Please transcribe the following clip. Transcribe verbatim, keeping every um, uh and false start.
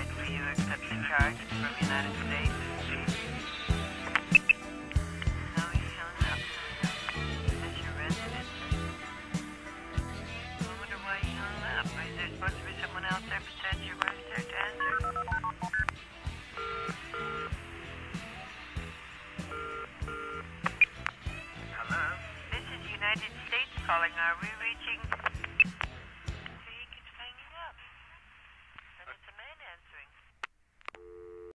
Floyd, for you accepting charge from the United States. Now he's showing up at your residence. I wonder why he's showing up. Is there supposed to be someone out there besides your wife there to answer? Hello? This is United States calling. Are we reaching...